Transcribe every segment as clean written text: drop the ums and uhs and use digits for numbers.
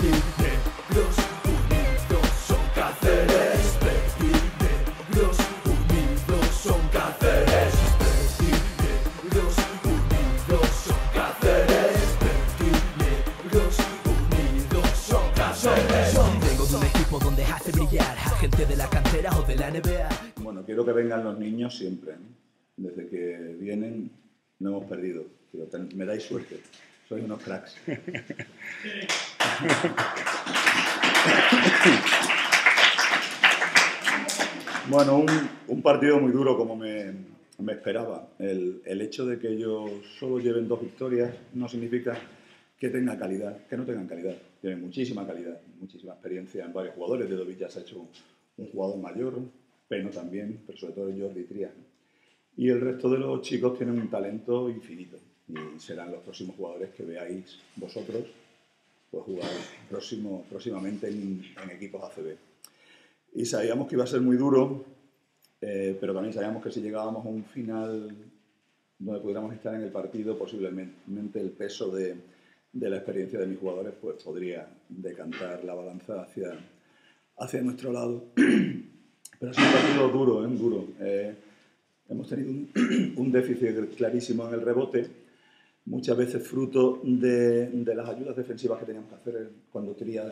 Los Unidos son Cáceres, los Unidos son Cáceres, los Unidos son Cáceres, los Unidos son Cáceres. Tengo un equipo donde hace brillar a gente de la cantera o de la NBA. Bueno, quiero que vengan los niños siempre, ¿no? Desde que vienen no hemos perdido, pero me dais suerte. Soy unos cracks. Bueno, un partido muy duro como me esperaba. El hecho de que ellos solo lleven 2 victorias no significa que tengan calidad, que no tengan calidad. Tienen muchísima calidad, muchísima experiencia en varios jugadores. De Dovilla se ha hecho un jugador mayor, Peno también, pero sobre todo el Jordi Trias. Y el resto de los chicos tienen un talento infinito. Y serán los próximos jugadores que veáis vosotros pues jugar próximamente en equipos ACB. Y sabíamos que iba a ser muy duro, pero también sabíamos que si llegábamos a un final donde pudiéramos estar en el partido, posiblemente el peso de la experiencia de mis jugadores pues podría decantar la balanza hacia nuestro lado. Pero es un partido duro, duro. Hemos tenido un déficit clarísimo en el rebote, muchas veces fruto de las ayudas defensivas que teníamos que hacer cuando Trias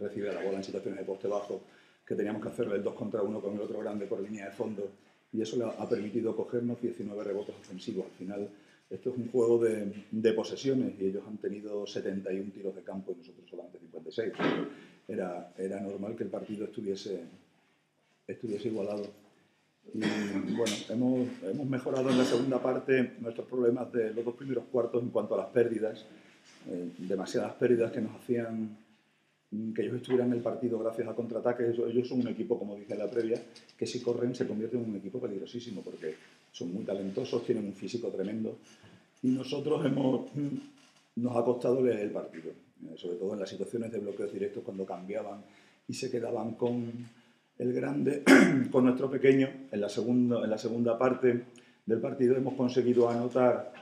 recibía la bola en situaciones de poste bajo, que teníamos que hacerle el 2 contra 1 con el otro grande por línea de fondo, y eso le ha permitido cogernos 19 rebotes ofensivos. Al final, esto es un juego de posesiones y ellos han tenido 71 tiros de campo y nosotros solamente 56. Era normal que el partido estuviese igualado. Y bueno, hemos mejorado en la segunda parte nuestros problemas de los 2 primeros cuartos en cuanto a las pérdidas, demasiadas pérdidas que nos hacían que ellos estuvieran en el partido gracias a contraataques. Ellos son un equipo, como dije en la previa, que si corren se convierte en un equipo peligrosísimo porque son muy talentosos, tienen un físico tremendo y nosotros nos ha costado leer el partido, sobre todo en las situaciones de bloqueos directos cuando cambiaban y se quedaban con el grande con nuestro pequeño. En la segunda parte del partido hemos conseguido anotar,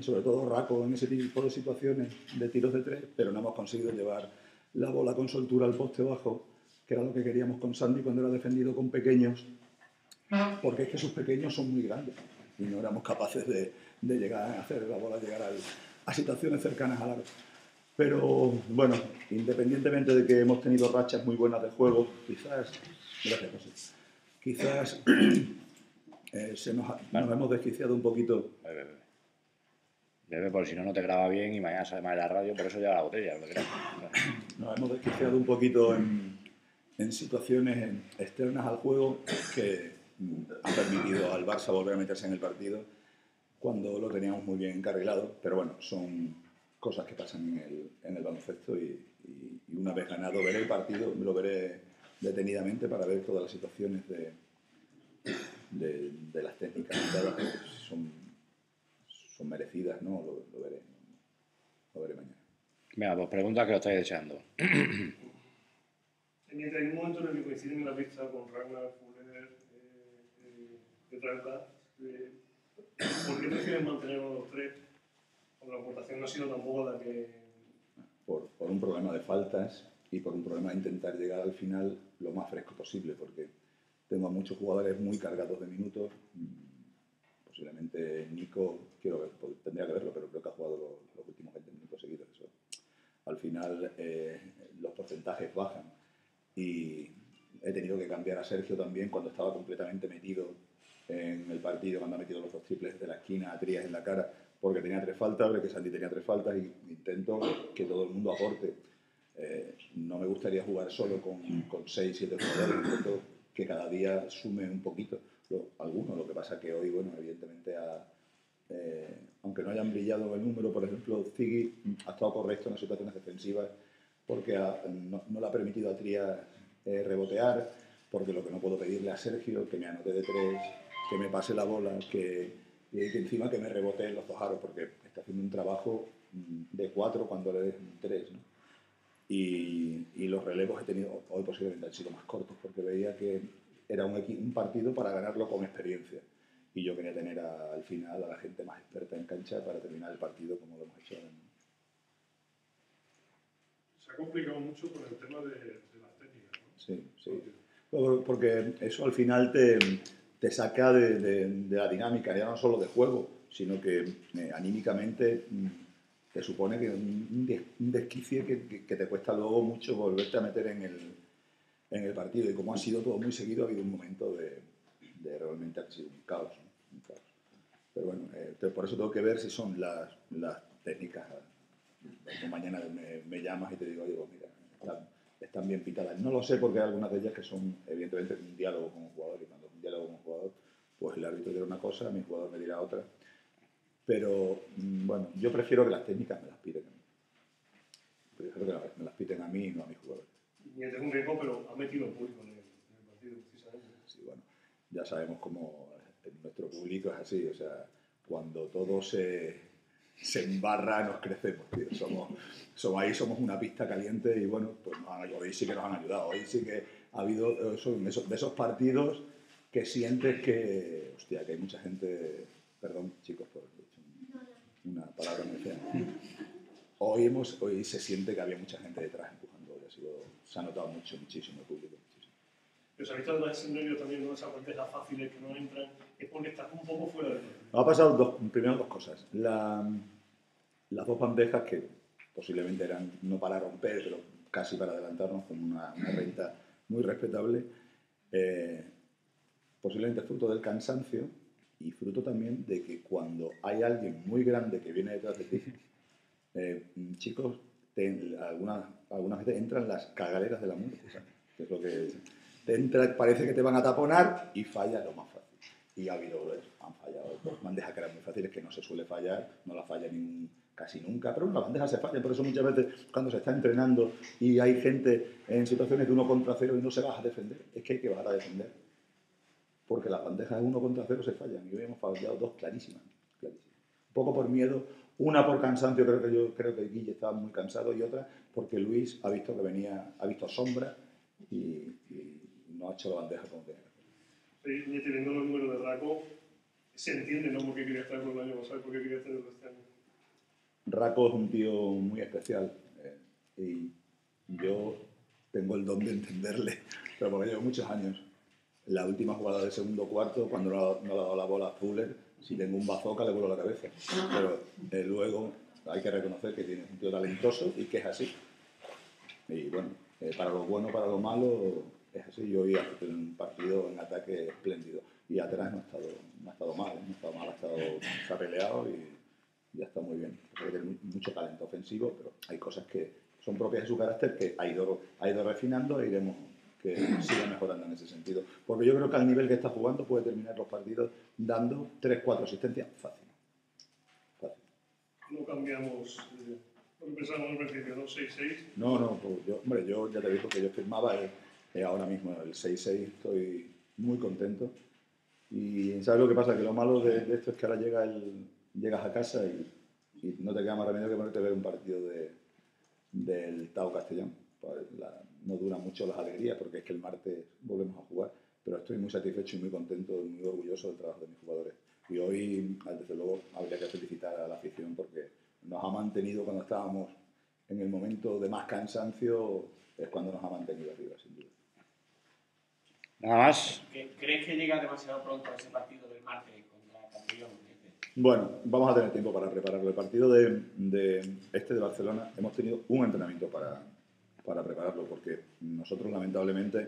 sobre todo Raco, en ese tipo de situaciones de tiros de 3, pero no hemos conseguido llevar la bola con soltura al poste bajo, que era lo que queríamos con Sandy cuando era defendido con pequeños, porque es que sus pequeños son muy grandes y no éramos capaces de llegar a hacer la bola llegar a situaciones cercanas al aro. Pero bueno, independientemente de que hemos tenido rachas muy buenas de juego, quizás nos hemos desquiciado un poquito. Bebe, porque si no, no te graba bien y mañana sale mal la radio, por eso lleva la botella. Nos hemos desquiciado un poquito en situaciones externas al juego que han permitido al Barça volver a meterse en el partido cuando lo teníamos muy bien encarrilado, pero bueno, son cosas que pasan en el baloncesto y una vez ganado veré el partido, lo veré detenidamente para ver todas las situaciones de las técnicas que son merecidas, ¿no? Lo veré mañana. Mira, 2 preguntas que lo estáis echando. En un momento en el que coinciden en la pista con Ragnar, Fulner, de Trampa, ¿por qué prefieren mantener a los 3? La aportación no ha sido tampoco la que... Por un problema de faltas y por un problema de intentar llegar al final lo más fresco posible, porque tengo a muchos jugadores muy cargados de minutos. Posiblemente Nico, tendría que verlo, pero creo que ha jugado los últimos 20 minutos seguidos. Eso. Al final los porcentajes bajan y he tenido que cambiar a Sergio también cuando estaba completamente metido en el partido, cuando ha metido los 2 triples de la esquina, a Trias en la cara, porque tenía 3 faltas, porque Santi tenía 3 faltas y intento que todo el mundo aporte. No me gustaría jugar solo con 6, 7 jugadores, intento que cada día sume un poquito. Lo que pasa que hoy, bueno, evidentemente, aunque no hayan brillado el número, por ejemplo, Zigui ha estado correcto en las situaciones defensivas porque no le ha permitido a Trias rebotear, porque lo que no puedo pedirle a Sergio, que me anote de 3, que me pase la bola, que encima que me rebote en los 2 aros, porque está haciendo un trabajo de 4 cuando le des 3, ¿no? Y los relevos he tenido hoy posiblemente han sido más cortos, porque veía que era un partido para ganarlo con experiencia. Y yo quería tener al final a la gente más experta en cancha para terminar el partido como lo hemos hecho. se ha complicado mucho por el tema de las técnicas, ¿no? Sí, sí. Porque eso al final te saca de la dinámica, ya no solo de juego, sino que anímicamente te supone que un desquicie que te cuesta luego mucho volverte a meter en el partido. Y como ha sido todo muy seguido, ha habido un momento de realmente ha sido un caos, ¿no? Un caos. Pero bueno, por eso tengo que ver si son las técnicas. Mañana me llamas y te digo, mira, están bien pitadas. No lo sé porque hay algunas de ellas que son, evidentemente, un diálogo con un jugador. Y cuando es un diálogo con un jugador, pues el árbitro dirá una cosa, mi jugador me dirá otra. Pero, bueno, yo prefiero que las técnicas me las piten a mí. Prefiero que me las piten a mí y no a mis jugadores. Y es un riesgo, pero ha metido el público en el partido, precisamente. Sí, bueno, ya sabemos cómo nuestro público es así. O sea, cuando todo se embarra, nos crecemos, tío. Ahí somos una pista caliente y bueno, pues hoy sí que nos han ayudado. Hoy sí que ha habido de esos partidos que sientes que, hostia, que hay mucha gente. Perdón, chicos, por una palabra muy fea. Hoy se siente que había mucha gente detrás empujando. Se ha notado muchísimo el público. Pero sabéis que ese nervio también, ¿no? Esas vueltas fáciles que no entran, es porque estás un poco fuera de... Nos ha pasado primero dos cosas. Las dos bandejas que posiblemente eran, no para romper, pero casi para adelantarnos, como una renta muy respetable, posiblemente fruto del cansancio y fruto también de que cuando hay alguien muy grande que viene detrás de ti, chicos, algunas veces entran las cagaderas de la muerte, que es lo que... parece que te van a taponar y falla lo más fácil. Y ha habido, han fallado dos bandejas que eran muy fáciles, que no se suele fallar, no la falla casi nunca, pero las bandejas se fallan. Por eso muchas veces cuando se está entrenando y hay gente en situaciones de 1 contra 0 y no se baja a defender, es que hay que bajar a defender. Porque las bandejas de 1 contra 0 se fallan y hoy hemos fallado dos clarísimas, clarísimas. Un poco por miedo, una por cansancio, creo que Guille estaba muy cansado, y otra porque Luis ha visto que venía, ha visto sombra y no ha hecho la bandeja como tenía. Y teniendo los números de Raco, se entiende, ¿no? ¿Por qué quería estar con el año pasado? ¿Por qué quería estar con este año? Raco es un tío muy especial y yo tengo el don de entenderle, pero porque llevo muchos años. La última jugada del segundo cuarto, cuando no le ha dado la bola a Fulner, si tengo un bazooka le vuelo la cabeza. Pero luego hay que reconocer que tienes un tío talentoso y que es así. Y bueno, para lo bueno, para lo malo... Es así, yo hoy en un partido en ataque espléndido y atrás no ha estado mal, se ha peleado y ha estado muy bien. Tiene mucho talento ofensivo, pero hay cosas que son propias de su carácter que ha ido refinando e iremos que siga mejorando en ese sentido. Porque yo creo que al nivel que está jugando puede terminar los partidos dando 3-4 asistencias fácil. No cambiamos... Empezamos el ejercicio, ¿no? 6-6. No, pues yo ya te digo que yo firmaba... ahora mismo el 6-6, estoy muy contento. Y ¿sabes lo que pasa? Que lo malo de esto es que ahora llegas a casa y no te queda más remedio que ponerte a ver un partido del Tau Castellón. No duran mucho las alegrías porque es que el martes volvemos a jugar, pero estoy muy satisfecho y muy contento, muy orgulloso del trabajo de mis jugadores. Y hoy, desde luego, habría que felicitar a la afición porque nos ha mantenido cuando estábamos en el momento de más cansancio, es cuando nos ha mantenido arriba, sin duda. Nada más. ¿Crees que llega demasiado pronto ese partido del martes contra Castellón? Bueno, vamos a tener tiempo para prepararlo. El partido de Barcelona hemos tenido un entrenamiento para prepararlo, porque nosotros lamentablemente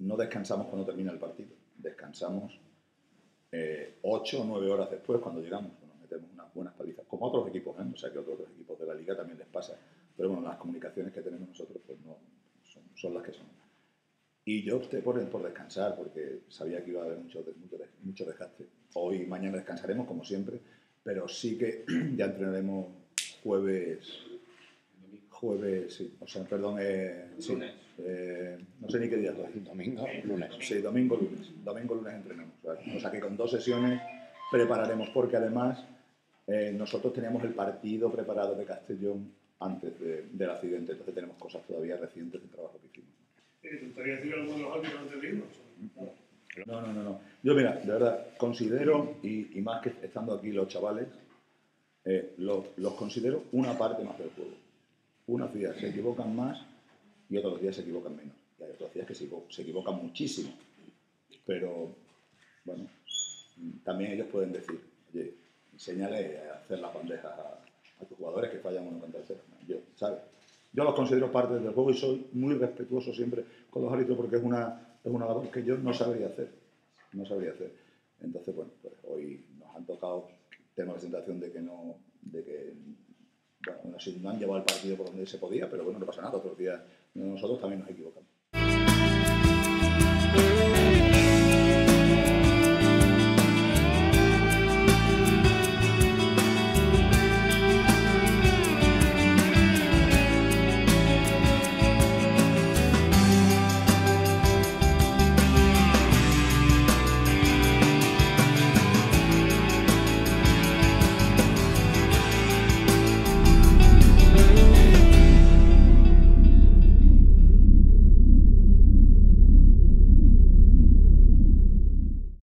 no descansamos cuando termina el partido. Descansamos 8 o 9 horas después cuando llegamos. Nos metemos unas buenas palizas, como otros equipos, ¿eh? O sea que otros equipos de la liga también les pasa. Pero bueno, las comunicaciones que tenemos nosotros pues no son las que son. Y yo opté por descansar, porque sabía que iba a haber mucho desgaste. Hoy y mañana descansaremos, como siempre, pero sí que ya entrenaremos jueves, sí. O sea, perdón, sí, no sé ni qué día es hoy. Domingo, lunes. Sí, domingo, lunes entrenamos. O sea que con 2 sesiones prepararemos, porque además nosotros teníamos el partido preparado de Castellón antes del accidente, entonces tenemos cosas todavía recientes del trabajo que hicimos. ¿Te gustaría decir algo de los árbitros antes de irnos? No. Yo, mira, de verdad, considero, y más que estando aquí los chavales, los considero una parte más del juego. unos días se equivocan más y otros días se equivocan menos. Y hay otros días que se equivocan muchísimo. Pero, bueno, también ellos pueden decir, oye, enséñale a hacer las bandejas a tus jugadores que fallan uno contra el cero. Yo, ¿sabes? Yo los considero parte del juego y soy muy respetuoso siempre con los árbitros porque es una labor que yo no sabría hacer. No sabría hacer. Entonces, bueno, pues hoy nos han tocado tener la sensación de que no... De que, bueno, no han llevado el partido por donde se podía, pero bueno, no pasa nada. Otros días nosotros también nos equivocamos.